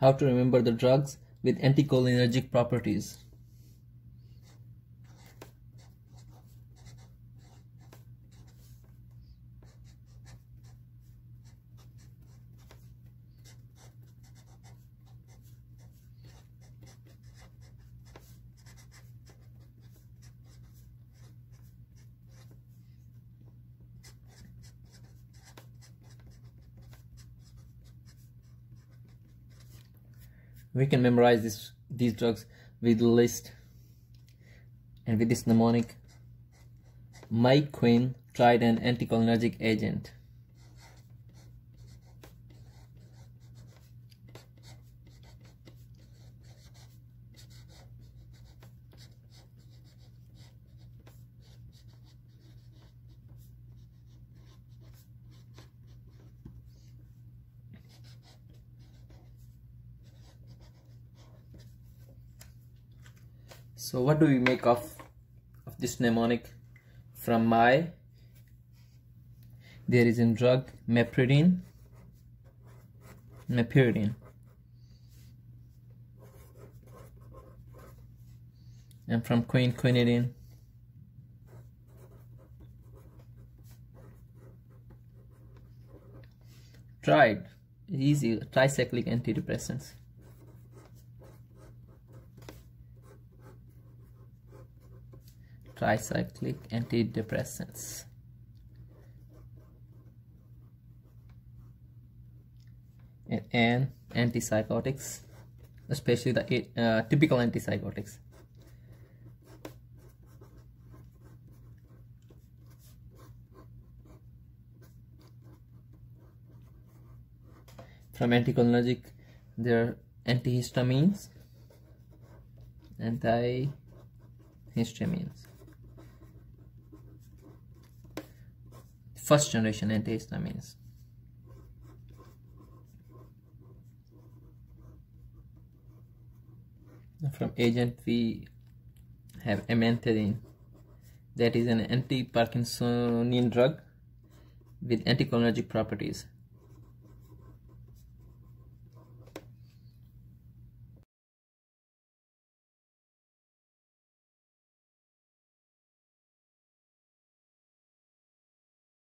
how to remember the drugs with anticholinergic properties. We can memorize these drugs with the list, and with this mnemonic: Mike Quinn tried an anticholinergic agent. So what do we make of this mnemonic? From my, there is a drug meperidine, and from queen, quinidine, tried, easy, tricyclic antidepressants. Tricyclic antidepressants. And antipsychotics, especially the typical antipsychotics. From anticholinergic, there are antihistamines, first generation antihistamines. From agent, we have amantadine, that is an anti-Parkinsonian drug with anticholinergic properties.